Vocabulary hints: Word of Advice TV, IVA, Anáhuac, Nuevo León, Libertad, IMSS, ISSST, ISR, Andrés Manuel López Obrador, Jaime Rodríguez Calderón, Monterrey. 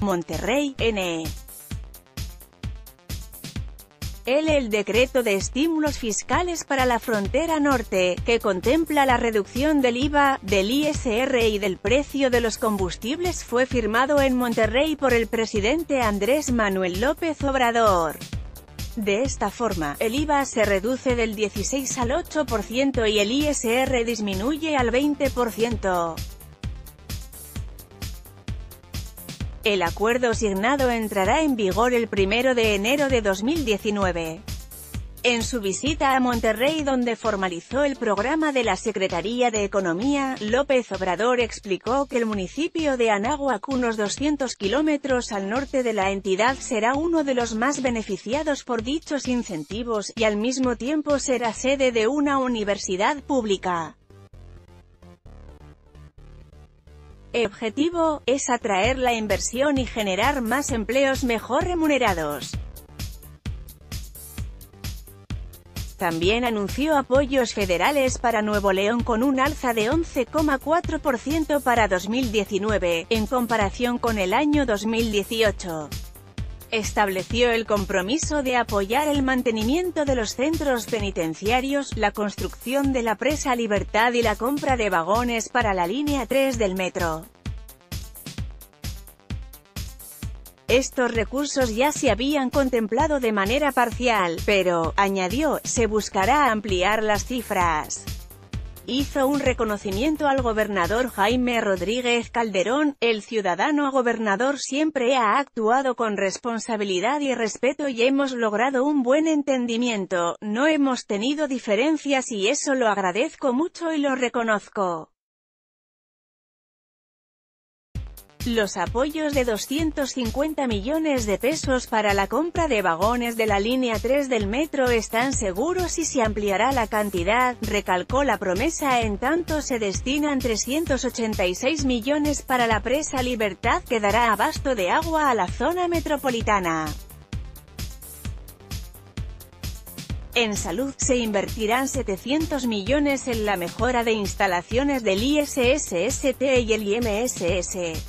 Monterrey, NE. El decreto de estímulos fiscales para la frontera norte, que contempla la reducción del IVA, del ISR y del precio de los combustibles, fue firmado en Monterrey por el presidente Andrés Manuel López Obrador. De esta forma, el IVA se reduce del 16 al 8% y el ISR disminuye al 20%. El acuerdo signado entrará en vigor el 1 de enero de 2019. En su visita a Monterrey, donde formalizó el programa de la Secretaría de Economía, López Obrador explicó que el municipio de Anáhuac, unos 200 kilómetros al norte de la entidad, será uno de los más beneficiados por dichos incentivos, y al mismo tiempo será sede de una universidad pública. El objetivo es atraer la inversión y generar más empleos mejor remunerados. También anunció apoyos federales para Nuevo León con un alza de 11,4% para 2019, en comparación con el año 2018. Estableció el compromiso de apoyar el mantenimiento de los centros penitenciarios, la construcción de la presa Libertad y la compra de vagones para la línea 3 del metro. Estos recursos ya se habían contemplado de manera parcial, pero, añadió, se buscará ampliar las cifras. Hizo un reconocimiento al gobernador Jaime Rodríguez Calderón. El ciudadano gobernador siempre ha actuado con responsabilidad y respeto y hemos logrado un buen entendimiento, no hemos tenido diferencias y eso lo agradezco mucho y lo reconozco. Los apoyos de 250 millones de pesos para la compra de vagones de la línea 3 del metro están seguros y se ampliará la cantidad, recalcó la promesa. En tanto, se destinan 386 millones para la presa Libertad, que dará abasto de agua a la zona metropolitana. En salud, se invertirán 700 millones en la mejora de instalaciones del ISSST y el IMSS.